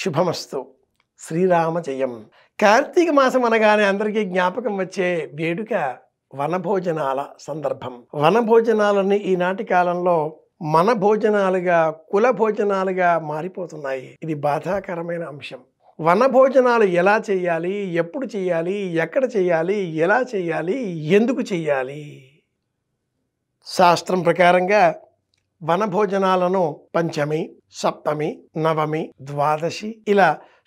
శుభమస్తు. శ్రీరామ జయం. కార్తీక మాసం అనగానే అందరికీ జ్ఞాపకం వచ్చే వేడుక వనభోజనాల సందర్భం. వనభోజనాలని ఈనాటి కాలంలో మన భోజనాలుగా, కుల భోజనాలుగా మారిపోతున్నాయి. ఇది బాధాకరమైన అంశం. వనభోజనాలు ఎలా చేయాలి, ఎప్పుడు చేయాలి, ఎక్కడ చేయాలి, ఎలా చేయాలి, ఎందుకు చేయాలి? శాస్త్రం ప్రకారంగా వనభోజనాలను పంచమి, సప్తమి, నవమి, ద్వాదశి ఇలా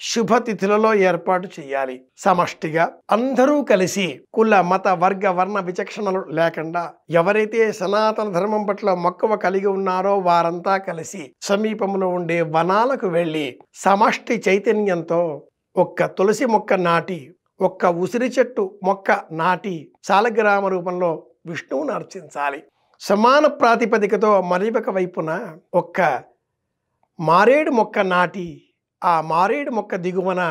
శుభతిథులలో ఏర్పాటు చేయాలి. సమష్టిగా అందరూ కలిసి కుల, మత, వర్గ, వర్ణ విచక్షణలు లేకుండా ఎవరైతే సనాతన ధర్మం పట్ల మక్కువ కలిగి ఉన్నారో వారంతా కలిసి సమీపంలో ఉండే వనాలకు వెళ్ళి సమష్టి చైతన్యంతో ఒక్క తులసి మొక్క నాటి, ఒక్క ఉసిరి చెట్టు మొక్క నాటి సాలగ్రామ రూపంలో విష్ణువును అర్చించాలి. సమాన ప్రాతిపదికతో మరి ఒక వైపున ఒక్క మారేడు మొక్క నాటి ఆ మారేడు మొక్క దిగువన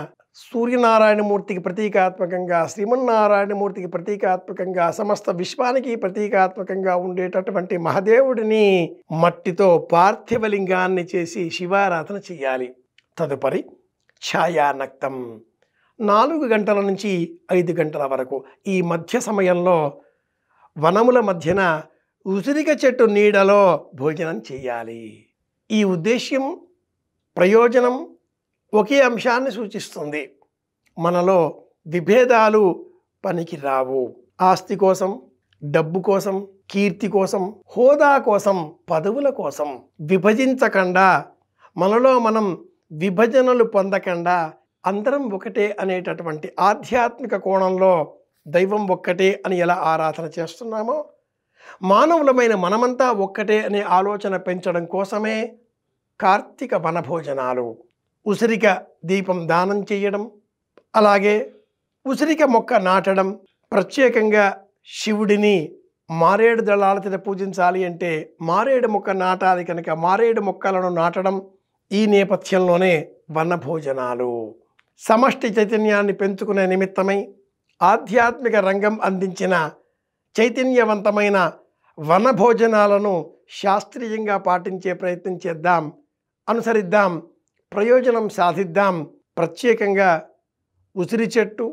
సూర్యనారాయణమూర్తికి ప్రతీకాత్మకంగా, శ్రీమన్నారాయణమూర్తికి ప్రతీకాత్మకంగా, సమస్త విశ్వానికి ప్రతీకాత్మకంగా ఉండేటటువంటి మహాదేవుడిని మట్టితో పార్థివలింగాన్ని చేసి శివారాధన చేయాలి. తదుపరి ఛాయానక్తం. 4 గంటల నుంచి 5 గంటల వరకు ఈ మధ్య సమయంలో వనముల మధ్యన ఉసిరిక చెట్టు నీడలో భోజనం చేయాలి. ఈ ఉద్దేశ్యం, ప్రయోజనం ఒకే అంశాన్ని సూచిస్తుంది. మనలో విభేదాలు పనికి రావు. ఆస్తి కోసం, డబ్బు కోసం, కీర్తి కోసం, హోదా కోసం, పదవుల కోసం విభజించకుండా, మనలో మనం విభజనలు పొందకుండా అందరం ఒకటే అనేటటువంటి ఆధ్యాత్మిక కోణంలో దైవం ఒక్కటే అని ఎలా ఆరాధన చేస్తున్నామో, మానవులమైన మనమంతా ఒక్కటే అనే ఆలోచన పెంచడం కోసమే కార్తీక వనభోజనాలు. ఉసిరిక దీపం దానం చేయడం, అలాగే ఉసిరిక మొక్క నాటడం. ప్రత్యేకంగా శివుడిని మారేడు దళాలతో పూజించాలి అంటే మారేడు మొక్క నాటాలి కనుక మారేడు మొక్కలను నాటడం. ఈ నేపథ్యంలోనే వనభోజనాలు సమష్టి చైతన్యాన్ని పెంచుకునే నిమిత్తమై ఆధ్యాత్మిక రంగం అందించిన చైతన్యవంతమైన వనభోజనాలను శాస్త్రీయంగా పాటించే ప్రయత్నం చేద్దాం, అనుసరిద్దాం, ప్రయోజనం సాధిద్దాం. ప్రత్యేకంగా ఉసిరి చెట్టు,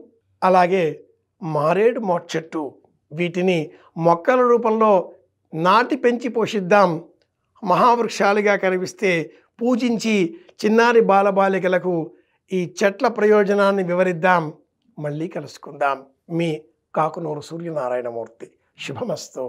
అలాగే మారేడు చెట్టు, వీటిని మొక్కల రూపంలో నాటి పెంచి పోషిద్దాం. మహావృక్షాలుగా కనిపిస్తే పూజించి చిన్నారి బాలబాలికలకు ఈ చెట్ల ప్రయోజనాన్ని వివరిద్దాం. మళ్ళీ కలుసుకుందాం. మీ కాకునూరు సూర్యనారాయణమూర్తి. శుభమస్తు.